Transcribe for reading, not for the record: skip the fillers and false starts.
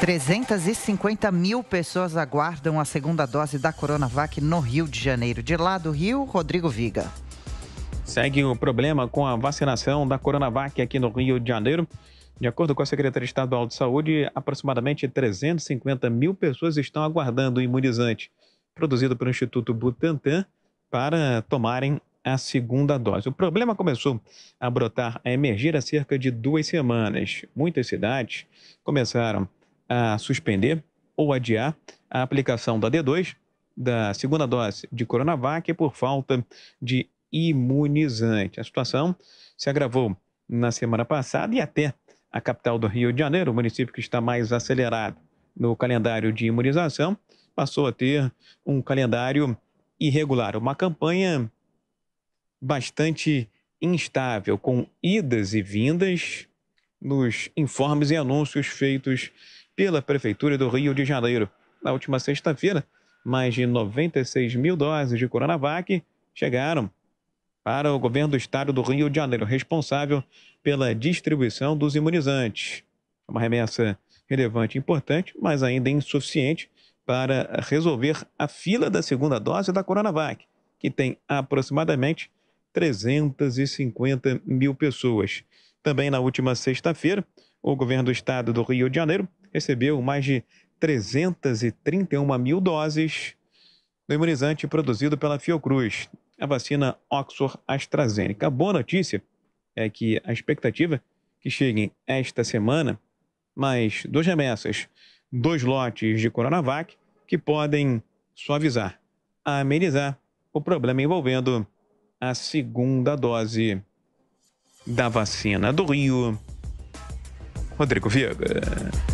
350.000 pessoas aguardam a segunda dose da Coronavac no Rio de Janeiro. De lá do Rio, Rodrigo Viga. Segue o problema com a vacinação da Coronavac aqui no Rio de Janeiro. De acordo com a Secretaria Estadual de Saúde, aproximadamente 350.000 pessoas estão aguardando o imunizante produzido pelo Instituto Butantan para tomarem a segunda dose. O problema começou a brotar, a emergir há cerca de 2 semanas. Muitas cidades começaram a suspender ou adiar a aplicação da D2, da segunda dose de Coronavac, por falta de imunizante. A situação se agravou na semana passada e até a capital do Rio de Janeiro, o município que está mais acelerado no calendário de imunização, passou a ter um calendário irregular, uma campanha bastante instável, com idas e vindas nos informes e anúncios feitos pela Prefeitura do Rio de Janeiro. Na última sexta-feira, mais de 96.000 doses de Coronavac chegaram para o governo do estado do Rio de Janeiro, responsável pela distribuição dos imunizantes. Uma remessa relevante e importante, mas ainda insuficiente para resolver a fila da segunda dose da Coronavac, que tem aproximadamente 350.000 pessoas. Também na última sexta-feira, o governo do estado do Rio de Janeiro recebeu mais de 331.000 doses do imunizante produzido pela Fiocruz, a vacina Oxford-AstraZeneca. A boa notícia é que a expectativa é que cheguem esta semana mais 2 remessas, 2 lotes de Coronavac, que podem suavizar, amenizar o problema envolvendo a segunda dose da vacina do Rio. Rodrigo Viga.